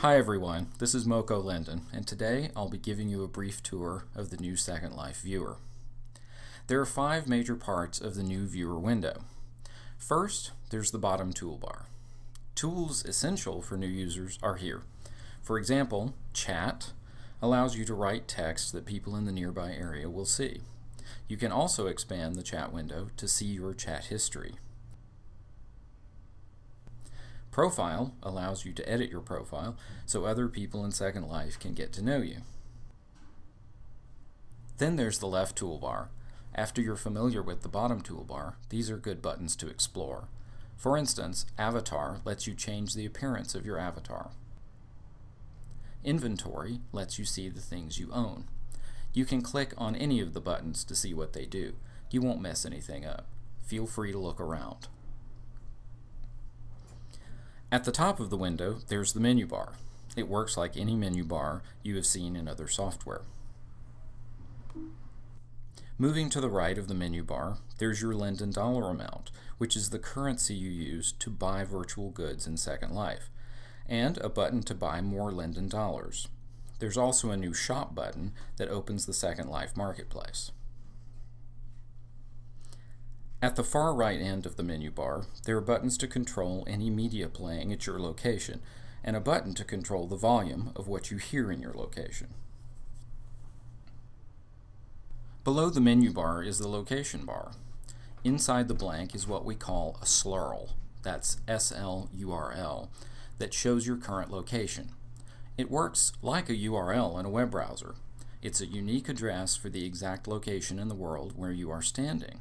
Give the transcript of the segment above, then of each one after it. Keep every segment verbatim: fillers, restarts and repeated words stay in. Hi everyone, this is Moko Linden, and today I'll be giving you a brief tour of the new Second Life Viewer. There are five major parts of the new Viewer window. First, there's the bottom toolbar. Tools essential for new users are here. For example, chat allows you to write text that people in the nearby area will see. You can also expand the chat window to see your chat history. Profile allows you to edit your profile so other people in Second Life can get to know you. Then there's the left toolbar. After you're familiar with the bottom toolbar, these are good buttons to explore. For instance, Avatar lets you change the appearance of your avatar. Inventory lets you see the things you own. You can click on any of the buttons to see what they do. You won't mess anything up. Feel free to look around. At the top of the window, there's the menu bar. It works like any menu bar you have seen in other software. Moving to the right of the menu bar, there's your Linden dollar amount, which is the currency you use to buy virtual goods in Second Life, and a button to buy more Linden dollars. There's also a new shop button that opens the Second Life marketplace. At the far right end of the menu bar, there are buttons to control any media playing at your location, and a button to control the volume of what you hear in your location. Below the menu bar is the location bar. Inside the blank is what we call a slurl, that's S L U R L, that shows your current location. It works like a U R L in a web browser. It's a unique address for the exact location in the world where you are standing.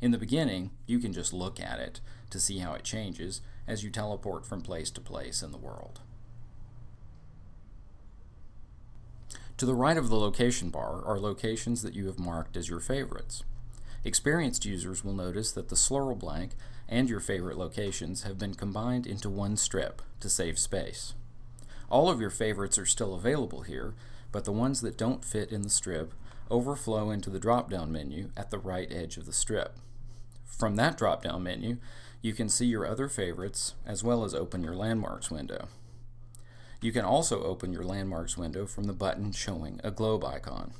In the beginning, you can just look at it to see how it changes as you teleport from place to place in the world. To the right of the location bar are locations that you have marked as your favorites. Experienced users will notice that the slurl blank and your favorite locations have been combined into one strip to save space. All of your favorites are still available here, but the ones that don't fit in the strip overflow into the drop-down menu at the right edge of the strip. From that drop-down menu, you can see your other favorites as well as open your landmarks window. You can also open your landmarks window from the button showing a globe icon.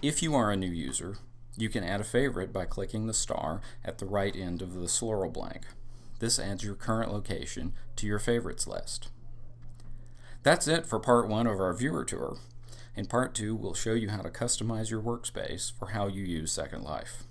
If you are a new user, you can add a favorite by clicking the star at the right end of the slurl blank. This adds your current location to your favorites list. That's it for part one of our viewer tour. In part two, we'll show you how to customize your workspace for how you use Second Life.